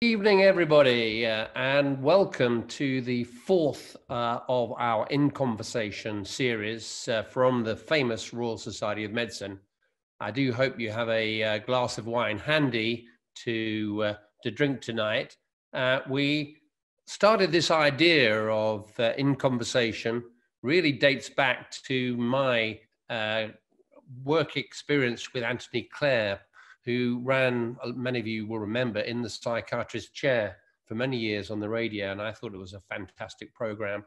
Good evening, everybody, and welcome to the fourth of our In Conversation series from the famous Royal Society of Medicine. I do hope you have a glass of wine handy to drink tonight. We started this idea of In Conversation, really dates back to my work experience with Anthony Clare, who ran, many of you will remember, in the psychiatrist chair for many years on the radio, and I thought it was a fantastic program.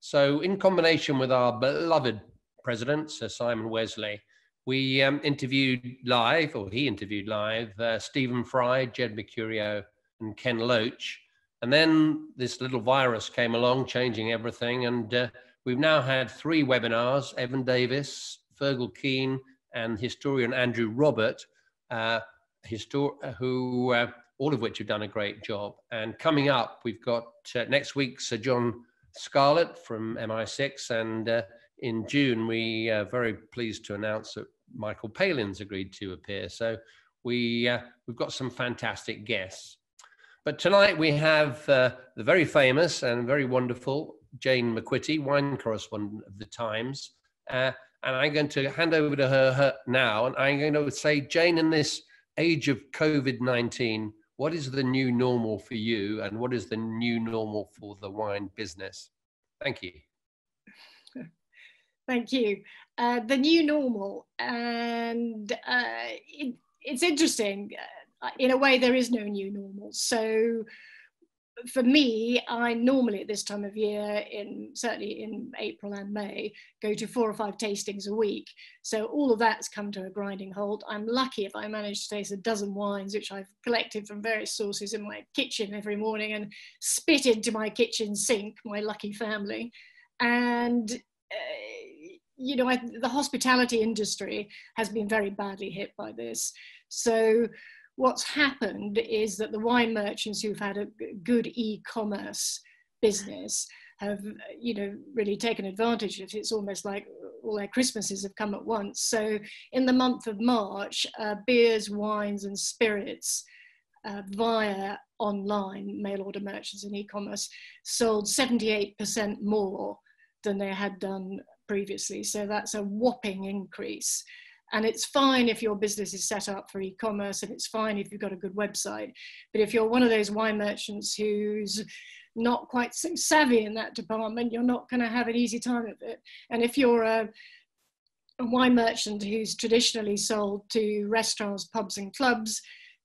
So in combination with our beloved president, Sir Simon Wesley, we he interviewed live, Stephen Fry, Jed Mercurio, and Ken Loach. And then this little virus came along, changing everything, and we've now had three webinars, Evan Davis, Fergal Keane, and historian Andrew Robert, all of which have done a great job. And coming up, we've got next week Sir John Scarlett from MI6, and in June we are very pleased to announce that Michael Palin's agreed to appear. So we've got some fantastic guests. But tonight we have the very famous and very wonderful Jane MacQuitty, wine correspondent of The Times. And I'm going to hand over to her now, and I'm going to say, Jane, in this age of COVID-19, what is the new normal for you, and what is the new normal for the wine business? Thank you. Thank you. The new normal, and it's interesting. In a way, there is no new normal. So for me, I normally at this time of year, certainly in April and May, go to 4 or 5 tastings a week. So all of that's come to a grinding halt. I'm lucky if I manage to taste a dozen wines, which I've collected from various sources in my kitchen every morning and spit into my kitchen sink, my lucky family. And you know, the hospitality industry has been very badly hit by this. So what's happened is that the wine merchants who've had a good e-commerce business have, you know, really taken advantage of it. It's almost like all their Christmases have come at once. So in the month of March, beers, wines and spirits via online mail order merchants and e-commerce sold 78% more than they had done previously. So that's a whopping increase. And it's fine if your business is set up for e-commerce, and it's fine if you've got a good website. But if you're one of those wine merchants who's not quite so savvy in that department, you're not going to have an easy time of it. And if you're a wine merchant who's traditionally sold to restaurants, pubs and clubs,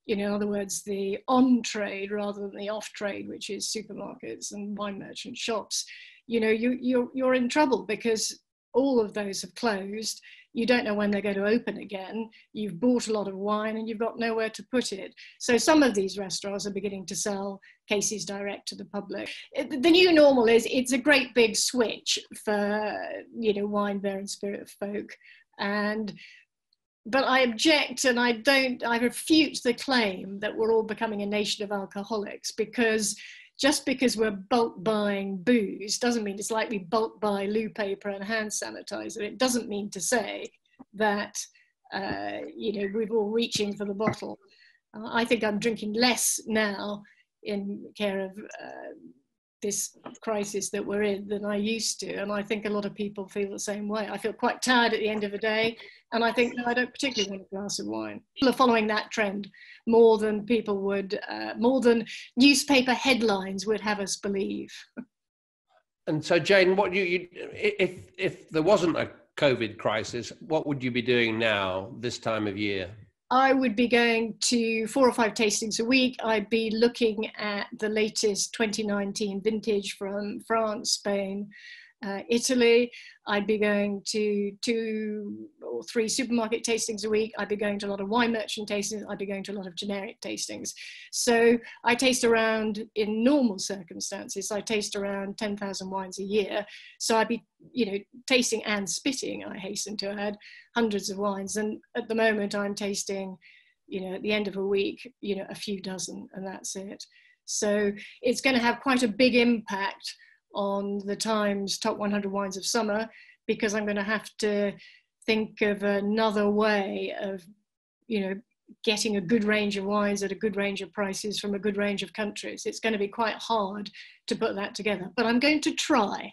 you know, in other words, the on-trade rather than the off-trade, which is supermarkets and wine merchant shops, you know, you're in trouble because all of those have closed. You don't know when they're going to open again. You've bought a lot of wine and you've got nowhere to put it. So some of these restaurants are beginning to sell cases direct to the public. The new normal is it's a great big switch for, you know, wine, beer and spirit folk. But I object, and I refute the claim that we're all becoming a nation of alcoholics, because just because we're bulk buying booze doesn't mean it's like we bulk buy loo paper and hand sanitizer. It doesn't mean to say that, you know, we're all reaching for the bottle. I think I'm drinking less now in care of this crisis that we're in than I used to. And I think a lot of people feel the same way. I feel quite tired at the end of the day. And I think, no, I don't particularly want a glass of wine. People are following that trend more than people would, more than newspaper headlines would have us believe. And so, Jane, what if there wasn't a COVID crisis, what would you be doing now this time of year? I would be going to 4 or 5 tastings a week. I'd be looking at the latest 2019 vintage from France, Spain, Italy. I'd be going to 2 or 3 supermarket tastings a week. I'd be going to a lot of wine merchant tastings. I'd be going to a lot of generic tastings. So I taste around, in normal circumstances, I taste around 10,000 wines a year. So I'd be, you know, tasting and spitting, I hasten to add, hundreds of wines. And at the moment I'm tasting, you know, at the end of a week, you know, a few dozen, and that's it. So it's going to have quite a big impact on The Times Top 100 Wines of Summer, because I'm going to have to think of another way of, you know, getting a good range of wines at a good range of prices from a good range of countries. It's going to be quite hard to put that together, but I'm going to try.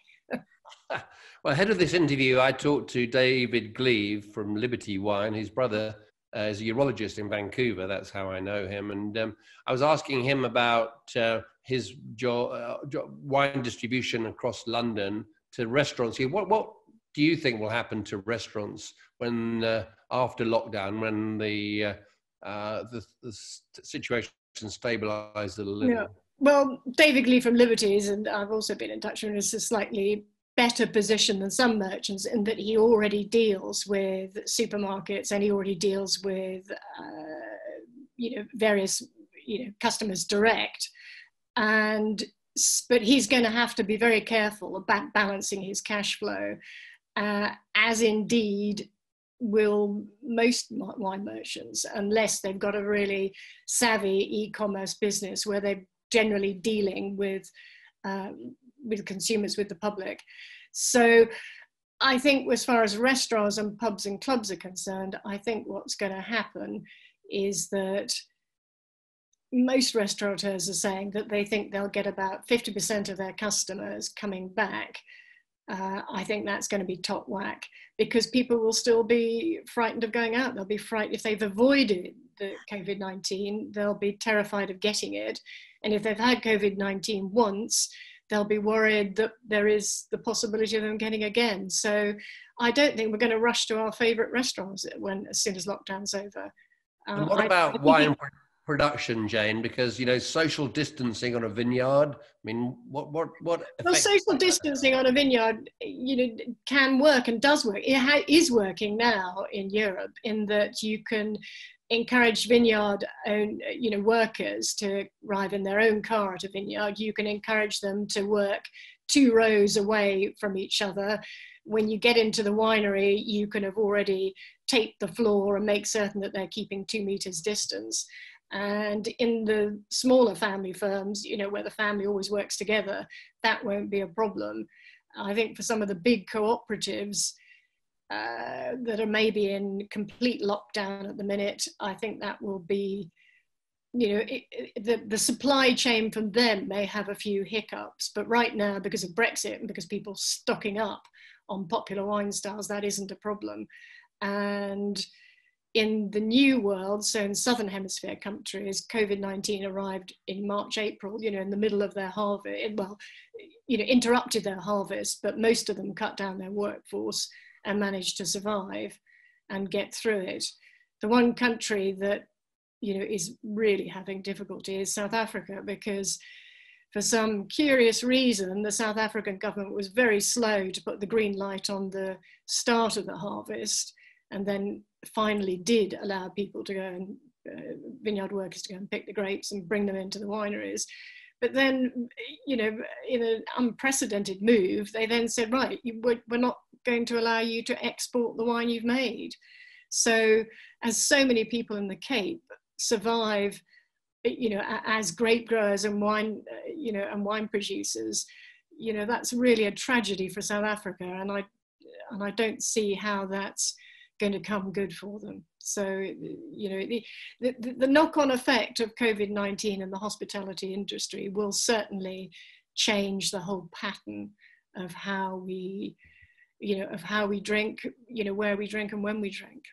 Well, ahead of this interview, I talked to David Gleave from Liberty Wine. His brother is a urologist in Vancouver. That's how I know him. And I was asking him about his wine distribution across London to restaurants. What do you think will happen to restaurants when after lockdown, when the situation stabilises a little? Yeah. Well, David Gleave from Liberties, and I've also been in touch with him, is a slightly better position than some merchants in that he already deals with supermarkets and he already deals with various customers direct, but he's going to have to be very careful about balancing his cash flow, as indeed will most wine merchants, unless they've got a really savvy e-commerce business where they're generally dealing with consumers, with the public. So I think as far as restaurants and pubs and clubs are concerned, I think what's going to happen is that most restaurateurs are saying that they think they'll get about 50% of their customers coming back. I think that's going to be top whack, because people will still be frightened of going out. They'll be frightened if they've avoided the COVID-19, they'll be terrified of getting it. And if they've had COVID-19 once, they'll be worried that there is the possibility of them getting again. So I don't think we're going to rush to our favourite restaurants as soon as lockdown's over. And what about wine production, Jane? Because, social distancing on a vineyard, I mean, what? Well, social distancing on a vineyard, can work and does work. It is working now in Europe, in that you can encourage vineyard workers to arrive in their own car at a vineyard. You can encourage them to work 2 rows away from each other. When you get into the winery, you can have already taped the floor and make certain that they're keeping 2 meters distance. And in the smaller family firms, where the family always works together, that won't be a problem. I think for some of the big cooperatives, that are maybe in complete lockdown at the minute, I think that will be, the supply chain from them may have a few hiccups, but right now, because of Brexit and because people stocking up on popular wine styles, that isn't a problem. And in the new world, so in Southern Hemisphere countries, COVID-19 arrived in March, April, in the middle of their harvest, interrupted their harvest, but most of them cut down their workforce and managed to survive and get through it. The one country that is really having difficulty is South Africa, because for some curious reason, the South African government was very slow to put the green light on the start of the harvest, and then finally did allow people to go and vineyard workers to go and pick the grapes and bring them into the wineries. But then, in an unprecedented move, they then said, right, we're not going to allow you to export the wine you've made. So as so many people in the Cape survive, as grape growers and wine producers, that's really a tragedy for South Africa. And I don't see how that's going to come good for them. So, the knock-on effect of COVID-19 and the hospitality industry will certainly change the whole pattern of how we, drink, where we drink and when we drink.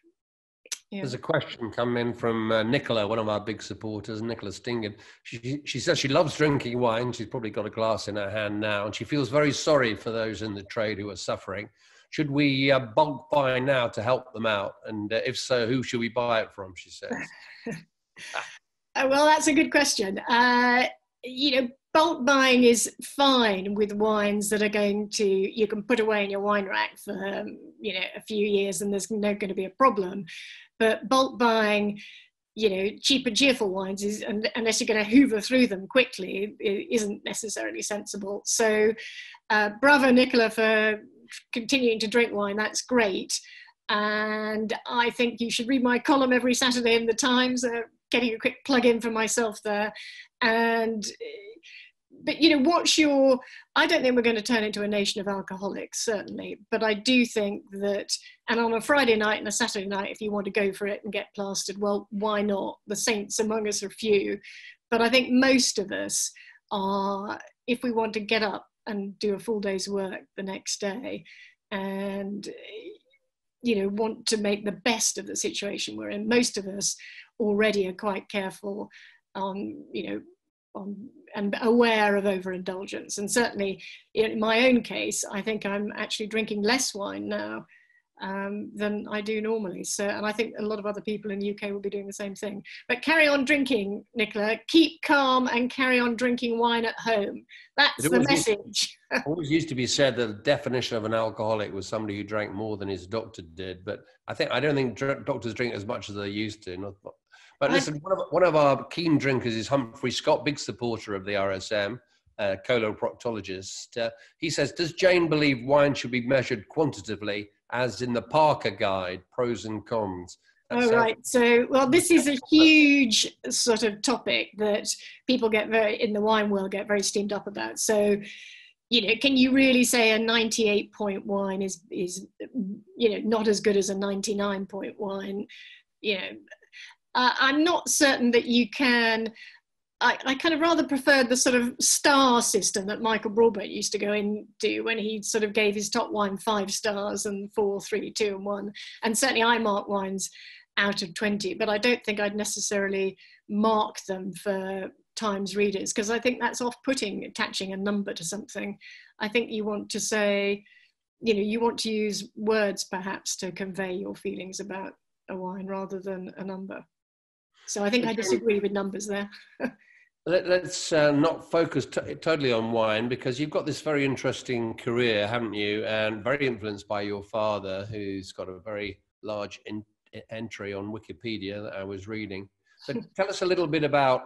Yeah. There's a question come in from Nicola, one of our big supporters, Nicola Stingen. She says she loves drinking wine. She's probably got a glass in her hand now, and she feels very sorry for those in the trade who are suffering. Should we bulk buy now to help them out? And if so, who should we buy it from, she says. Well, that's a good question. Bulk buying is fine with wines that are you can put away in your wine rack for, a few years, and there's not going to be a problem. But bulk buying, cheap and cheerful wines, unless you're going to hoover through them quickly, it isn't necessarily sensible. So bravo, Nicola, for continuing to drink wine. That's great, and I think you should read my column every Saturday in the Times, getting a quick plug in for myself there, and But, you know, what's your, I don't think we're going to turn into a nation of alcoholics, certainly, but I do think that, and on a Friday night and a Saturday night, if you want to go for it and get plastered, well, why not? The saints among us are few, but I think most of us are, if we want to get up and do a full day's work the next day and, you know, want to make the best of the situation we're in, most of us already are quite careful on, you know, and aware of overindulgence. And certainly in my own case, I think I'm actually drinking less wine now than I do normally. So, and I think a lot of other people in the UK will be doing the same thing. But carry on drinking, Nicola. Keep calm and carry on drinking wine at home. That's the message. It always used to be said that the definition of an alcoholic was somebody who drank more than his doctor did. But I don't think doctors drink as much as they used to. But listen, one of our keen drinkers is Humphrey Scott, big supporter of the RSM, coloproctologist. He says, does Jane believe wine should be measured quantitatively, as in the Parker Guide, pros and cons? All right. So, well, this is a huge sort of topic that people get in the wine world get very steamed up about. So, you know, can you really say a 98-point wine is, you know, not as good as a 99-point wine? You know, I'm not certain that you can. I kind of rather preferred the sort of star system that Michael Broadbent used to go into when he sort of gave his top wine 5 stars and 4, 3, 2, and 1. And certainly I mark wines out of 20, but I don't think I'd necessarily mark them for Times readers, because I think that's off-putting, attaching a number to something. I think you want to say, you know, you want to use words perhaps to convey your feelings about a wine rather than a number. So I think I disagree with numbers there. Let's not focus totally on wine, because you've got this very interesting career, haven't you? And very influenced by your father, who's got a very large entry on Wikipedia that I was reading. So tell us a little bit about,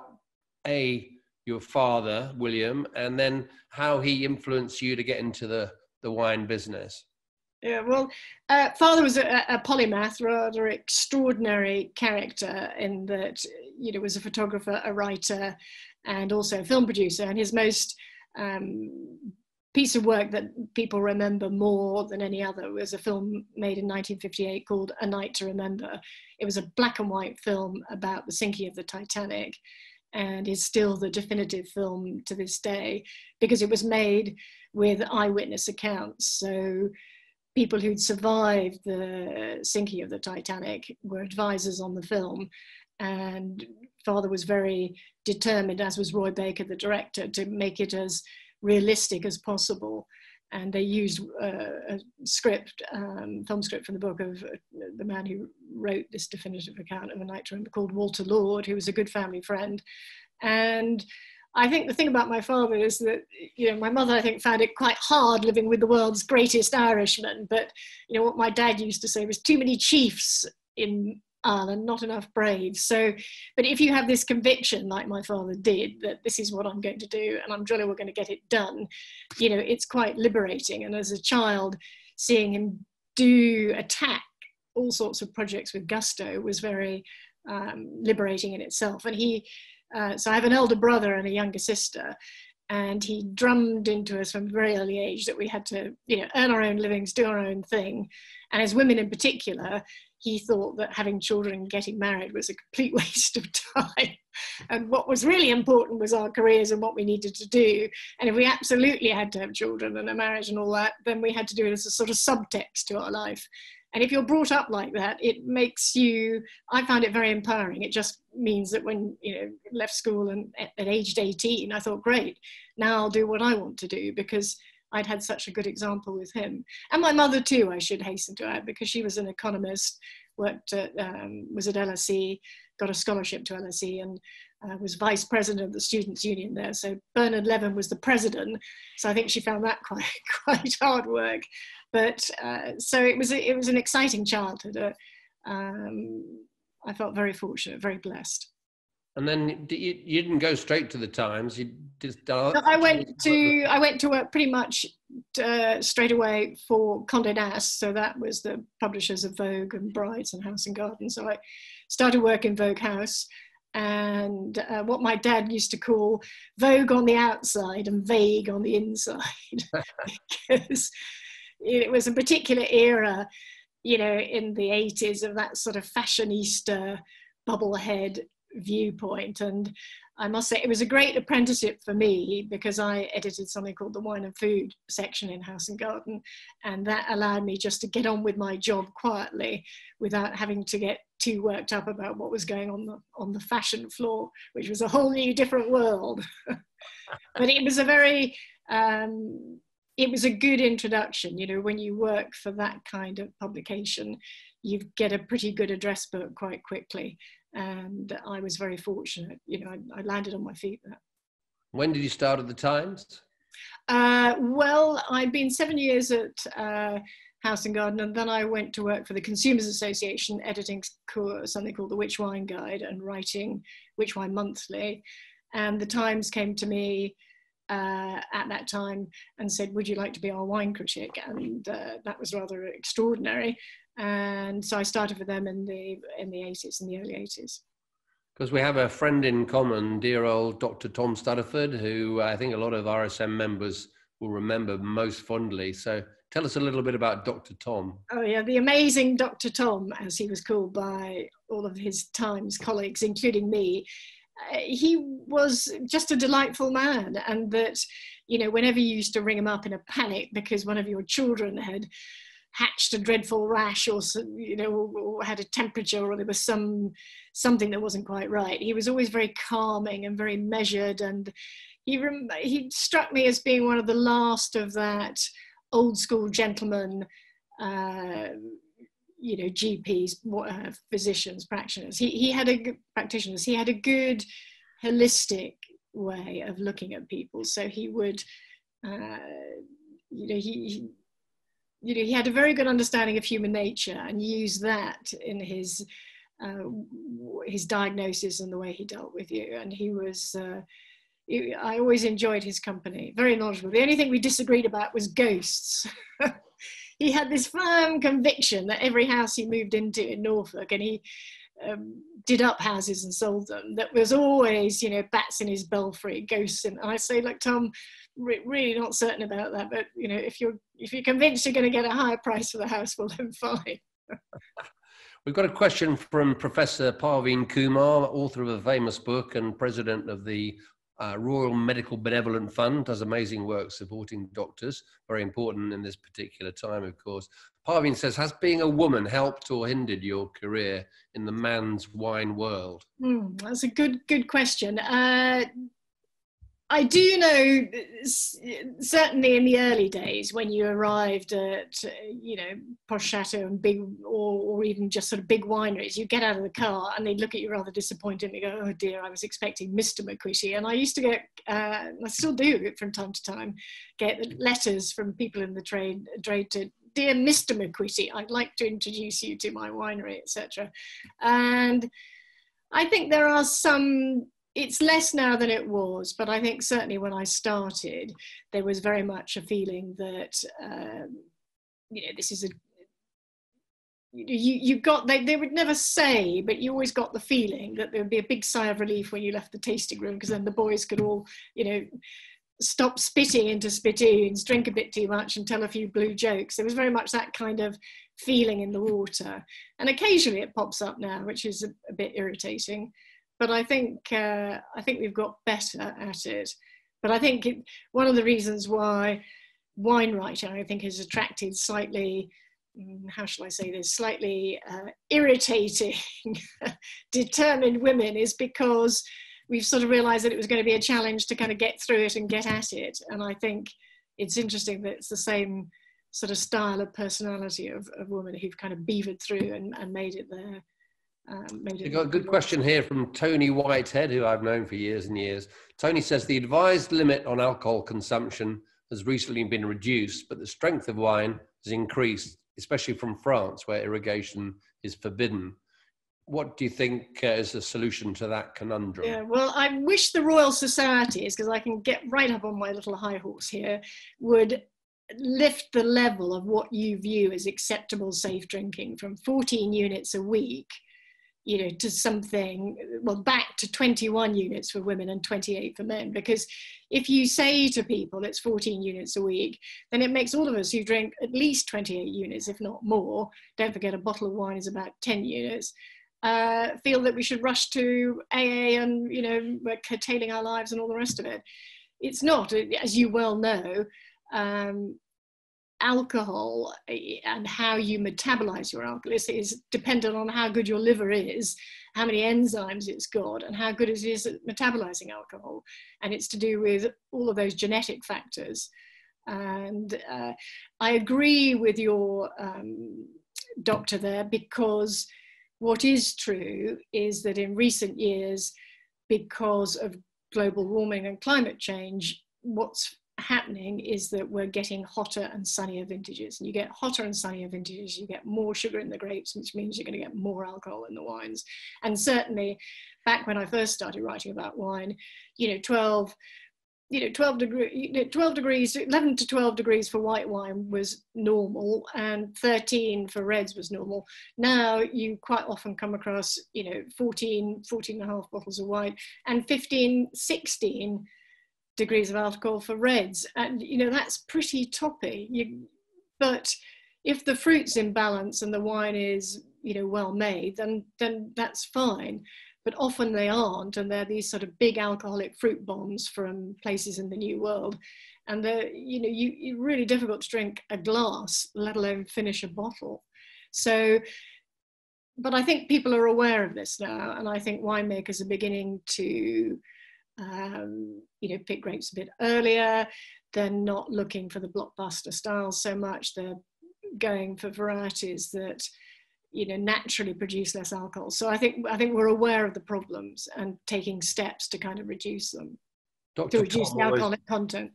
A, your father, William, and then how he influenced you to get into the wine business. Yeah, well, father was a polymath, rather extraordinary character in that, you know, was a photographer, a writer, and also a film producer. And his most piece of work that people remember more than any other was a film made in 1958 called A Night to Remember. It was a black and white film about the sinking of the Titanic, and is still the definitive film to this day, because it was made with eyewitness accounts. So people who'd survived the sinking of the Titanic were advisors on the film, and father was very determined, as was Roy Baker, the director, to make it as realistic as possible. And they used a script, film script from the book of the man who wrote this definitive account of A Night to Remember, called Walter Lord, who was a good family friend. And I think the thing about my father is that, you know, my mother, I think, found it quite hard living with the world's greatest Irishman. But, you know, what my dad used to say was too many chiefs in Ireland, not enough braves. So, but if you have this conviction, like my father did, that this is what I'm going to do and I'm jolly well going to get it done, you know, it's quite liberating. And as a child, seeing him attack all sorts of projects with gusto was very liberating in itself. And he... so I have an elder brother and a younger sister, and he drummed into us from a very early age that we had to, you know, earn our own livings, do our own thing. And as women in particular, he thought that having children and getting married was a complete waste of time. And what was really important was our careers and what we needed to do. And if we absolutely had to have children and a marriage and all that, then we had to do it as a sort of subtext to our life. And if you're brought up like that, it makes you, I found it very empowering. It just means that when, you know, left school and at aged 18, I thought, great, now I'll do what I want to do, because I'd had such a good example with him. And my mother too, I should hasten to add, because she was an economist, worked at, was at LSE, got a scholarship to LSE, and was vice president of the Students' Union there. So Bernard Levin was the president. So I think she found that quite hard work. But so it was an exciting childhood. I felt very fortunate, very blessed. And then you didn't go straight to the Times. You just I went to work pretty much straight away for Condé Nast. So that was the publishers of Vogue and Brides and House and Garden. So I started work in Vogue House, and what my dad used to call Vogue on the outside and vague on the inside, because it was a particular era, you know, in the 80s, of that sort of fashionista bubblehead viewpoint. And I must say it was a great apprenticeship for me, because I edited something called the wine and food section in House and Garden, and that allowed me just to get on with my job quietly without having to get too worked up about what was going on the fashion floor, which was a whole new different world. But it was a very it was a good introduction. You know, when you work for that kind of publication, you get a pretty good address book quite quickly. And I was very fortunate, you know, I landed on my feet there. When did you start at the Times? Well, I'd been 7 years at House and Garden, and then I went to work for the Consumers Association, editing something called the Which Wine Guide and writing Which Wine Monthly. And the Times came to me at that time and said, would you like to be our wine critic? And that was rather extraordinary. And so I started with them in the 80s, in the early 80s. Because we have a friend in common, dear old Dr. Tom Stutterford, who I think a lot of RSM members will remember most fondly. So tell us a little bit about Dr. Tom. Oh yeah, the amazing Dr. Tom, as he was called by all of his Times colleagues, including me. He was just a delightful man, and that, you know, whenever you used to ring him up in a panic because one of your children had hatched a dreadful rash, or, you know, or had a temperature, or there was something that wasn't quite right, he was always very calming and very measured. And he struck me as being one of the last of that old school gentleman, you know, GPs, physicians, practitioners. He had a good holistic way of looking at people. So he would, you know, he had a very good understanding of human nature, and used that in his diagnosis and the way he dealt with you. And he was, I always enjoyed his company, very knowledgeable. The only thing we disagreed about was ghosts. He had this firm conviction that every house he moved into in Norfolk, and he did up houses and sold them, that was always, you know, bats in his belfry, ghosts in. And I say, look, Tom, really not certain about that, but, you know, if you're convinced you're going to get a higher price for the house, well then fine. We've got a question from Professor Parveen Kumar, author of a famous book and president of the Royal Medical Benevolent Fund, does amazing work supporting doctors, very important in this particular time, of course. Parveen says, has being a woman helped or hindered your career in the man's wine world? That's a good question. I do know, certainly in the early days, when you arrived at, you know, posh chateau and big, or even just sort of big wineries, you get out of the car and they look at you rather disappointed and go, oh dear, I was expecting Mr. MacQuitty. And I used to get, I still do from time to time, get letters from people in the trade to, dear Mr. MacQuitty, I'd like to introduce you to my winery, etc. And I think there are some, it's less now than it was, but I think certainly when I started, there was very much a feeling that, you know, this is a, you got, they would never say, but you always got the feeling that there would be a big sigh of relief when you left the tasting room, because then the boys could all, you know, stop spitting into spittoons, drink a bit too much and tell a few blue jokes. There was very much that kind of feeling in the water. And occasionally it pops up now, which is a bit irritating. But I think we've got better at it. But I think one of the reasons why wine writing, I think, has attracted slightly, how shall I say this, slightly irritating, determined women, is because we've sort of realized that it was going to be a challenge to kind of get through it and get at it. And I think it's interesting that it's the same sort of style of personality of women who've kind of beavered through and made it there. We've got a good question here from Tony Whitehead, who I've known for years and years. Tony says, the advised limit on alcohol consumption has recently been reduced, but the strength of wine has increased, especially from France, where irrigation is forbidden. What do you think is the solution to that conundrum? Yeah, well, I wish the Royal Societies, because I can get right up on my little high horse here, would lift the level of what you view as acceptable safe drinking from 14 units a week, you know, to something, well, back to 21 units for women and 28 for men. Because if you say to people it's 14 units a week, then it makes all of us who drink at least 28 units, if not more, don't forget a bottle of wine is about 10 units, feel that we should rush to AA and, you know, we're curtailing our lives and all the rest of it. It's not, as you well know, alcohol and how you metabolize your alcohol is dependent on how good your liver is, how many enzymes it's got, and how good it is at metabolizing alcohol. And it's to do with all of those genetic factors. And I agree with your doctor there, because what is true is that in recent years, because of global warming and climate change, what's happening is that we're getting hotter and sunnier vintages, and you get hotter and sunnier vintages, you get more sugar in the grapes, which means you're going to get more alcohol in the wines. And certainly back when I first started writing about wine, you know, 11 to 12 degrees for white wine was normal, and 13 for reds was normal. Now you quite often come across, you know, 14 and a half bottles of wine, and 15, 16 degrees of alcohol for reds. And, you know, that's pretty toppy. But if the fruit's in balance and the wine is, you know, well made, then that's fine. But often they aren't, and they're these sort of big alcoholic fruit bombs from places in the New World. And they're, you know, it's really difficult to drink a glass, let alone finish a bottle. So, but I think people are aware of this now, and I think winemakers are beginning to you know, pick grapes a bit earlier. They're not looking for the blockbuster styles so much. They're going for varieties that, you know, naturally produce less alcohol. So I think we're aware of the problems and taking steps to kind of reduce them, to reduce the alcoholic content.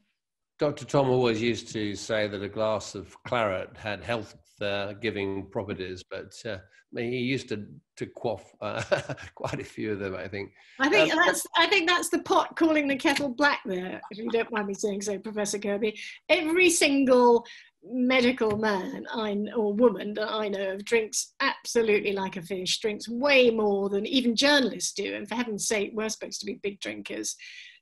Dr. Tom always used to say that a glass of claret had health-giving properties, but he used to quaff quite a few of them, I think. I think that's the pot calling the kettle black there, if you don't mind me saying so, Professor Kirby. Every single medical man or woman that I know of drinks absolutely like a fish, drinks way more than even journalists do, and for heaven's sake, we're supposed to be big drinkers.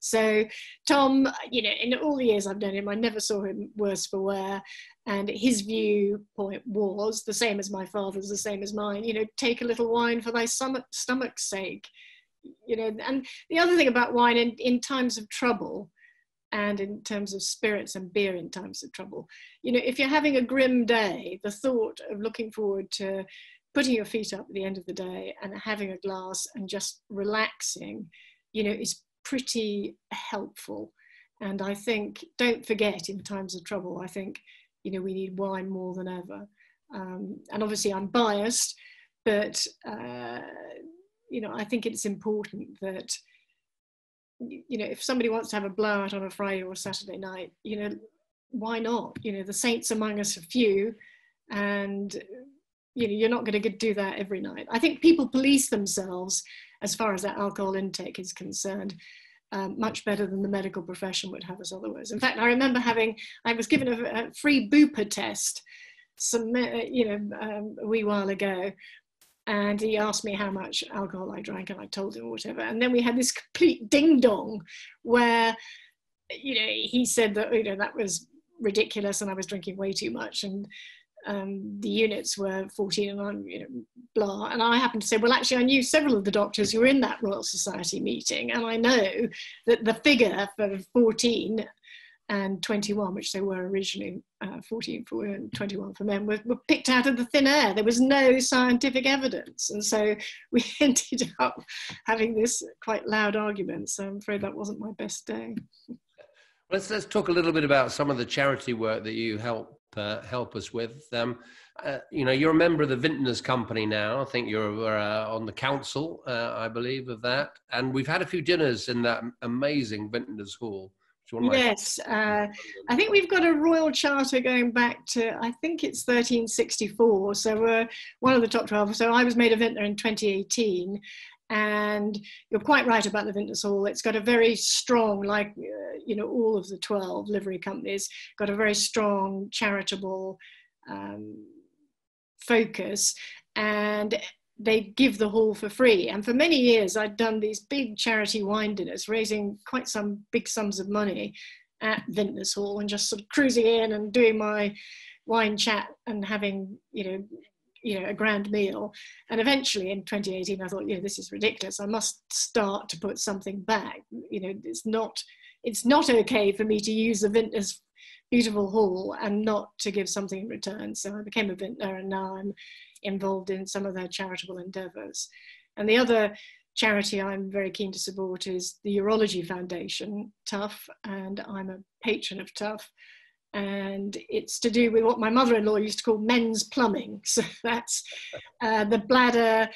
So Tom, you know, in all the years I've known him, I never saw him worse for wear, and his viewpoint was the same as my father's, the same as mine, you know, take a little wine for thy stomach's sake, you know. And the other thing about wine in times of trouble, and in terms of spirits and beer in times of trouble, you know, if you're having a grim day, the thought of looking forward to putting your feet up at the end of the day and having a glass and just relaxing, you know, is pretty helpful. And I think, don't forget, in times of trouble, I think, you know, we need wine more than ever. And obviously I'm biased, but, you know, I think it's important that, you know, if somebody wants to have a blowout on a Friday or a Saturday night, you know, why not? You know, the saints among us are few, and, you know, you're not going to do that every night. I think people police themselves as far as that alcohol intake is concerned, much better than the medical profession would have us otherwise. In fact, I remember I was given a free Bupa test a wee while ago, and he asked me how much alcohol I drank, and I told him whatever. And then we had this complete ding-dong where, you know, he said that, you know, that was ridiculous and I was drinking way too much, and the units were 14 and I'm, you know, blah. And I happened to say, well, actually, I knew several of the doctors who were in that Royal Society meeting, and I know that the figure for 14 and 21, which they were originally, 14 for women, 21 for men, were picked out of the thin air. There was no scientific evidence. And so we ended up having this quite loud argument. So I'm afraid that wasn't my best day. Let's talk a little bit about some of the charity work that you help us with. You know, you're a member of the Vintners Company now. I think you're on the council, I believe, of that. And we've had a few dinners in that amazing Vintners Hall. Yes, I think we've got a royal charter going back to, I think it's 1364, so we're one of the top 12. So I was made a vintner in 2018, and you're quite right about the Vintners Hall. It's got a very strong, like, you know, all of the 12 livery companies, got a very strong charitable focus, and they'd give the hall for free. And for many years, I'd done these big charity wine dinners, raising quite some big sums of money at Vintners Hall, and just sort of cruising in and doing my wine chat and having, you know, a grand meal. And eventually in 2018, I thought, this is ridiculous. I must start to put something back. It's not okay for me to use the Vintners beautiful hall and not to give something in return. So I became a vintner, and now I'm involved in some of their charitable endeavors. And the other charity I'm very keen to support is the Urology Foundation, TUFF, and I'm a patron of TUFF. And it's to do with what my mother-in-law used to call men's plumbing. So that's the bladder,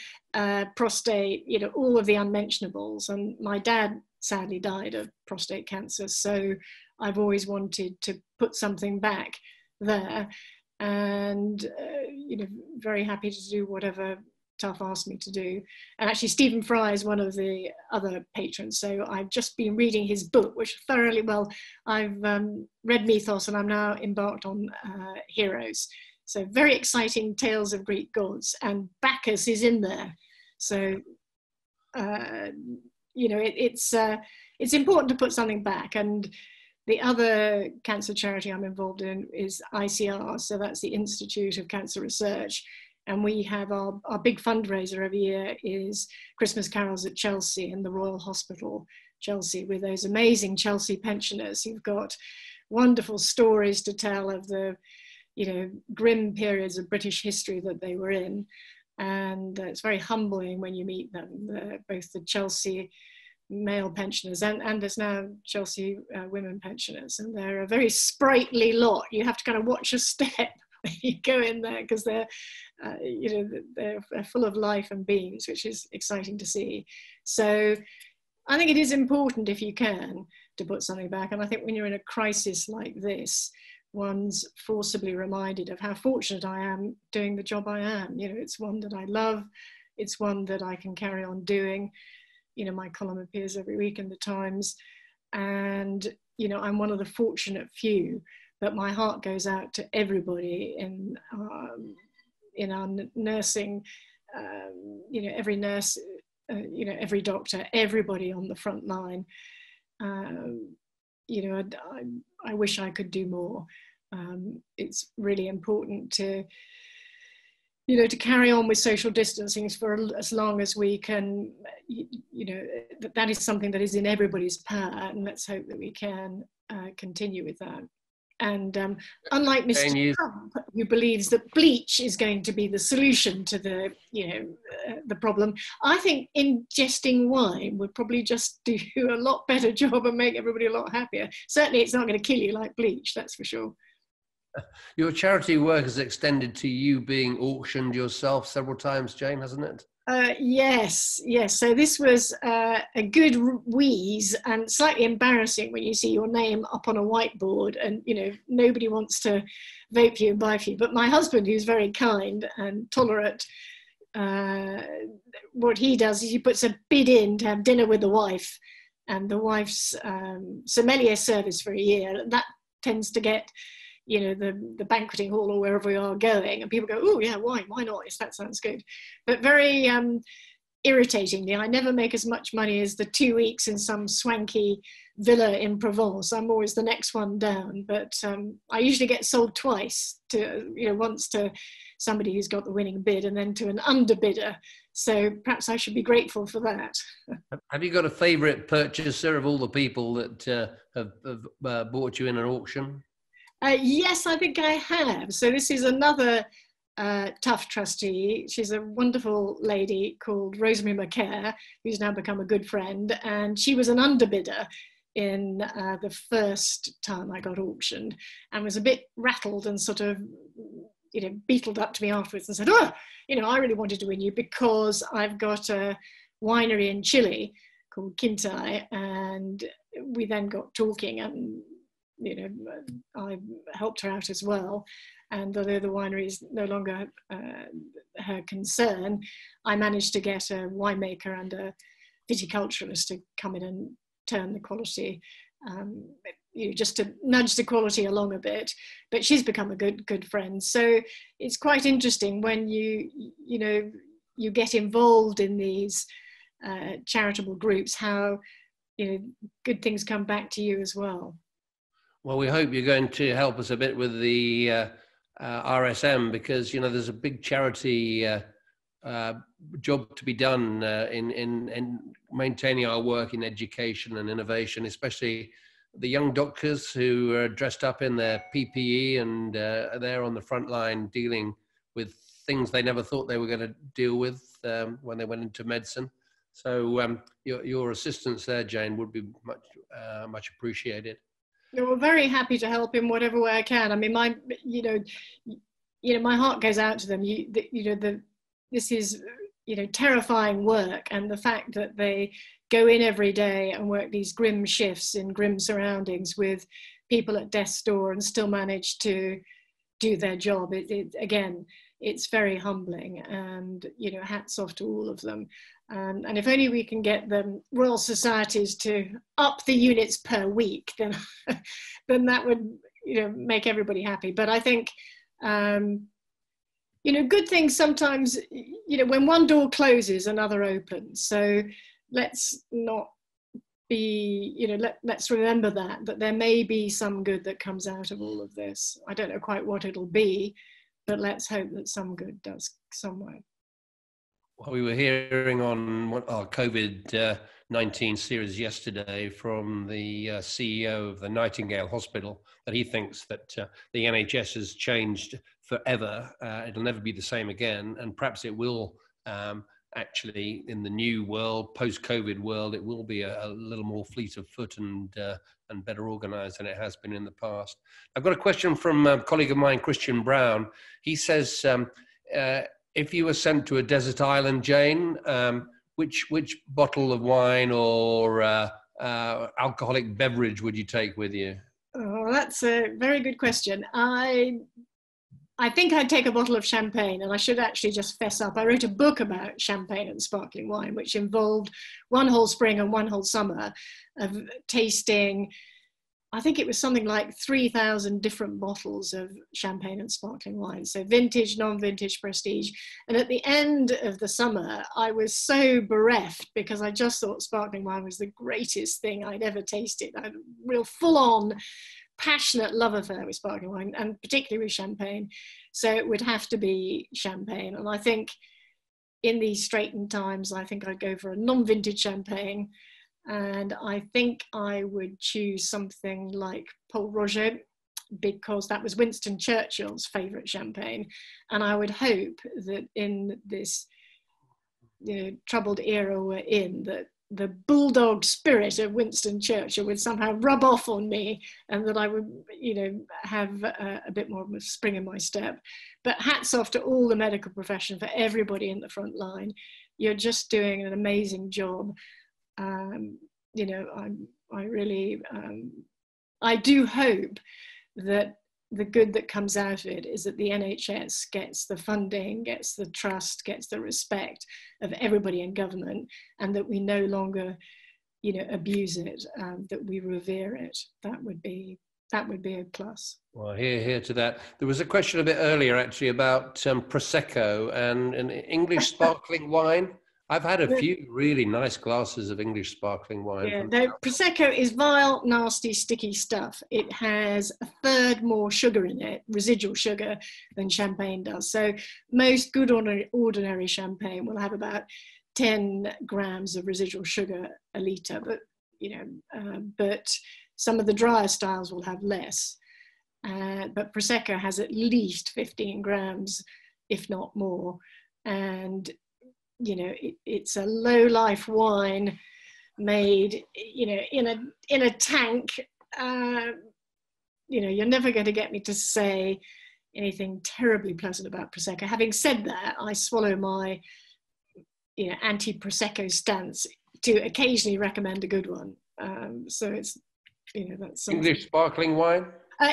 prostate, all of the unmentionables. And my dad sadly died of prostate cancer. So I've always wanted to put something back there. And, very happy to do whatever TUFF asked me to do. And actually, Stephen Fry is one of the other patrons. So I've just been reading his book, which thoroughly well. I've read Mythos, and I'm now embarked on Heroes. So very exciting tales of Greek gods, and Bacchus is in there. So, it's important to put something back. And the other cancer charity I'm involved in is ICR. So that's the Institute of Cancer Research. And we have our big fundraiser every year is Christmas Carols at Chelsea in the Royal Hospital, Chelsea, with those amazing Chelsea pensioners who've got wonderful stories to tell of the, grim periods of British history that they were in. And it's very humbling when you meet them, both the Chelsea male pensioners and there's now Chelsea women pensioners. And they're a very sprightly lot. You have to kind of watch your step. You go in there because they're, they're full of life and beings, which is exciting to see. So I think it is important, if you can, to put something back. And I think when you're in a crisis like this, one's forcibly reminded of how fortunate I am doing the job I am. It's one that I love. It's one that I can carry on doing. My column appears every week in The Times. And, I'm one of the fortunate few. But my heart goes out to everybody in our nursing, every nurse, every doctor, everybody on the front line. I wish I could do more. It's really important to, to carry on with social distancing for as long as we can. That is something that is in everybody's power, and let's hope that we can continue with that. And unlike Mr. Trump, who believes that bleach is going to be the solution to the, the problem, I think ingesting wine would probably just do a lot better job and make everybody a lot happier. Certainly, it's not going to kill you like bleach, that's for sure. Your charity work has extended to you being auctioned yourself several times, Jane, hasn't it? Yes. So this was a good wheeze, and slightly embarrassing when you see your name up on a whiteboard and, nobody wants to vote for you and buy for you. But my husband, who's very kind and tolerant, what he does is he puts a bid in to have dinner with the wife and the wife's sommelier service for a year. And that tends to get, the banqueting hall or wherever we are going, and people go, oh yeah, wine, why not? Yes, that sounds good. But very irritatingly, I never make as much money as the 2 weeks in some swanky villa in Provence. I'm always the next one down, but I usually get sold twice, to once to somebody who's got the winning bid and then to an underbidder. So perhaps I should be grateful for that. Have you got a favourite purchaser of all the people that have bought you in an auction? Yes, I think I have. So this is another TUFF trustee. She's a wonderful lady called Rosemary McCare, who's now become a good friend. And she was an underbidder in the first time I got auctioned, and was a bit rattled and sort of, beetled up to me afterwards and said, oh, I really wanted to win you because I've got a winery in Chile called Quintai. And we then got talking, and I helped her out as well. And although the winery is no longer her concern, I managed to get a winemaker and a viticulturalist to come in and turn the quality, just to nudge the quality along a bit. But she's become a good friend. So it's quite interesting when you, you get involved in these charitable groups, how good things come back to you as well. Well, we hope you're going to help us a bit with the RSM, because there's a big charity job to be done in maintaining our work in education and innovation, especially the young doctors who are dressed up in their PPE and are there on the front line dealing with things they never thought they were going to deal with when they went into medicine. So your assistance there, Jane, would be much appreciated. We're very happy to help in whatever way I can. I mean, my heart goes out to them. This is terrifying work, and the fact that they go in every day and work these grim shifts in grim surroundings with people at death's door and still manage to do their job. It's very humbling, and hats off to all of them. And if only we can get the Royal Societies to up the units per week, then that would make everybody happy. But I think good things sometimes, when one door closes, another opens. So let's not be, let's remember that there may be some good that comes out of all of this. I don't know quite what it'll be, but let's hope that some good does somewhere. Well, we were hearing on our COVID-19 series yesterday from the CEO of the Nightingale Hospital that he thinks that the NHS has changed forever. It'll never be the same again, and perhaps it will actually, in the new world, post-COVID world, it will be a little more fleet of foot and better organised than it has been in the past. I've got a question from a colleague of mine, Christian Brown. He says, if you were sent to a desert island, Jane, which bottle of wine or alcoholic beverage would you take with you? Oh, that's a very good question. I think I'd take a bottle of champagne, and I should actually just fess up. I wrote a book about champagne and sparkling wine, which involved one whole spring and one whole summer of tasting, I think it was something like 3,000 different bottles of champagne and sparkling wine. So vintage, non-vintage, prestige. And at the end of the summer, I was so bereft because I just thought sparkling wine was the greatest thing I'd ever tasted. I had a real full-on, passionate love affair with sparkling wine, and particularly with champagne. So it would have to be champagne. And I think in these straitened times, I think I'd go for a non-vintage champagne. And I think I would choose something like Pol Roger, because that was Winston Churchill's favourite champagne. And I would hope that in this troubled era we're in, that the bulldog spirit of Winston Churchill would somehow rub off on me, and that I would have a bit more of a spring in my step. But hats off to all the medical profession, for everybody in the front line. You're just doing an amazing job. I do hope that the good that comes out of it is that the NHS gets the funding, gets the trust, gets the respect of everybody in government, and that we no longer, abuse it, that we revere it. That would be a plus. Well, hear to that. There was a question a bit earlier actually about Prosecco and English sparkling wine. I've had a few really nice glasses of English sparkling wine. Yeah, though Prosecco is vile, nasty, sticky stuff. It has a third more sugar in it, residual sugar, than champagne does. So most good ordinary champagne will have about 10 grams of residual sugar a litre, but some of the drier styles will have less. But Prosecco has at least 15 grams, if not more. And it's a low-life wine made, in a tank. You're never going to get me to say anything terribly pleasant about Prosecco. Having said that, I swallow my, anti-Prosecco stance to occasionally recommend a good one. So it's, that's something. English sparkling wine?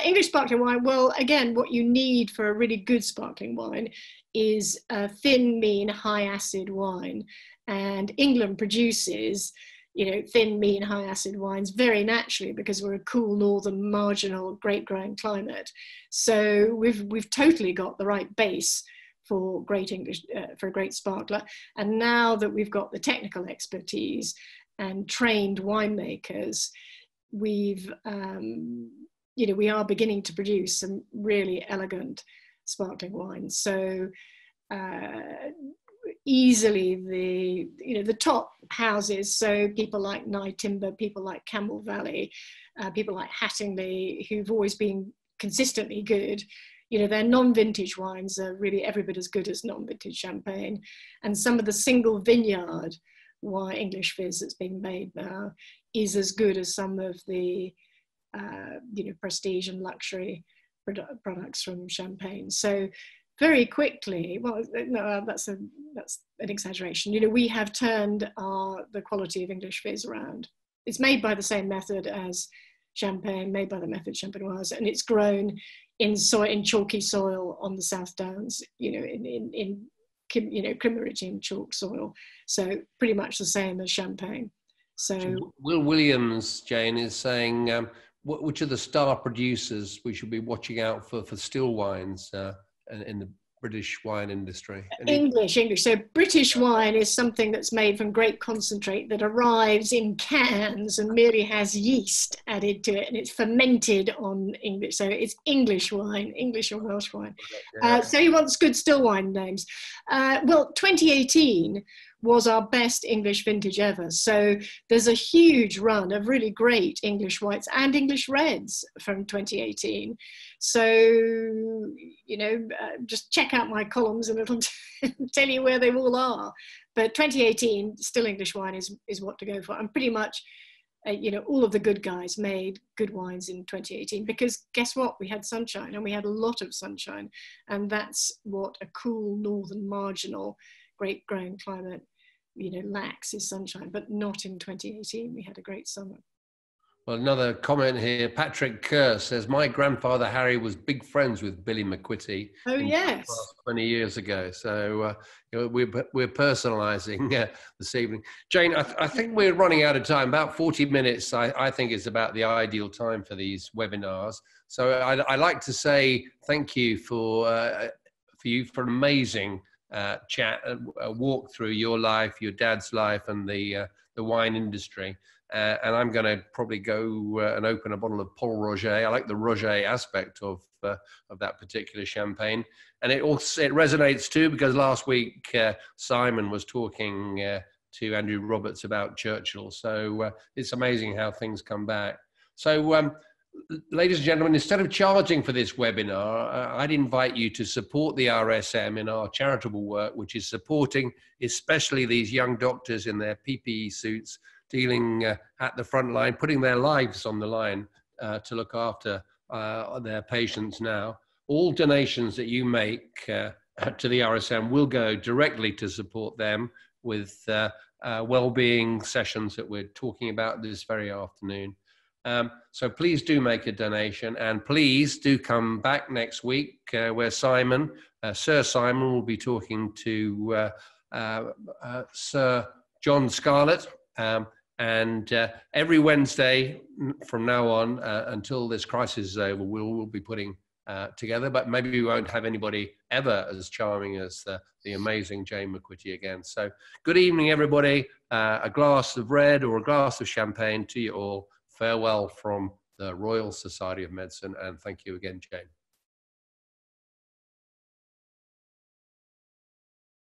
English sparkling wine, well, again, what you need for a really good sparkling wine is a thin, mean, high-acid wine. And England produces, thin, mean, high-acid wines very naturally, because we're a cool, northern, marginal, grape-growing climate. So we've totally got the right base for great English, for a great sparkler. And now that we've got the technical expertise and trained winemakers, we've, you know, we are beginning to produce some really elegant sparkling wines. So easily the, you know, the top houses, so people like Nye Timber, people like Campbell Valley, people like Hattingley, who've always been consistently good, you know, their non-vintage wines are really every bit as good as non-vintage champagne. And some of the single vineyard wine, English fizz that's being made now is as good as some of the, you know, prestige and luxury products from Champagne. So very quickly, well, no, that's an exaggeration. You know, we have turned the quality of English fizz around. It's made by the same method as Champagne, made by the method Champenoise, and it's grown in soil, in chalky soil on the South Downs, you know, in Crimeridgian chalk soil. So pretty much the same as Champagne. So Will Williams, Jane, is saying, which are the star producers we should be watching out for still wines in the British wine industry? English. So British wine is something that's made from grape concentrate that arrives in cans and merely has yeast added to it, and it's fermented on English. So it's English wine, English or Welsh wine. Yeah. So he wants good still wine names. Well, 2018 was our best English vintage ever. So there's a huge run of really great English whites and English reds from 2018. So, you know, just check out my columns and it'll tell you where they all are. But 2018, still English wine is what to go for. And pretty much, you know, all of the good guys made good wines in 2018, because guess what? We had sunshine, and we had a lot of sunshine. And that's what a cool northern marginal grape growing climate, you know, lacks, is sunshine, but not in 2018. We had a great summer. Well, another comment here. Patrick Kerr says, my grandfather Harry was big friends with Billy MacQuitty. Oh, yes. 20 years ago. So you know, we're personalising this evening. Jane, I think we're running out of time. About 40 minutes, I think, is about the ideal time for these webinars. So I'd like to say thank you for an amazing chat, walk through your life, your dad's life, and the wine industry. And I'm going to probably go and open a bottle of Pol Roger. I like the Roger aspect of that particular champagne, and it resonates too, because last week Simon was talking to Andrew Roberts about Churchill. So it's amazing how things come back. So. Ladies and gentlemen, instead of charging for this webinar, I'd invite you to support the RSM in our charitable work, which is supporting especially these young doctors in their PPE suits, dealing at the front line, putting their lives on the line to look after their patients now. All donations that you make to the RSM will go directly to support them with well-being sessions that we're talking about this very afternoon. So please do make a donation, and please do come back next week where Simon, Sir Simon, will be talking to Sir John Scarlett, and every Wednesday from now on until this crisis is over, we'll be putting together, but maybe we won't have anybody ever as charming as the amazing Jane MacQuitty again. So good evening, everybody. A glass of red or a glass of champagne to you all. Farewell from the Royal Society of Medicine, and thank you again, Jane.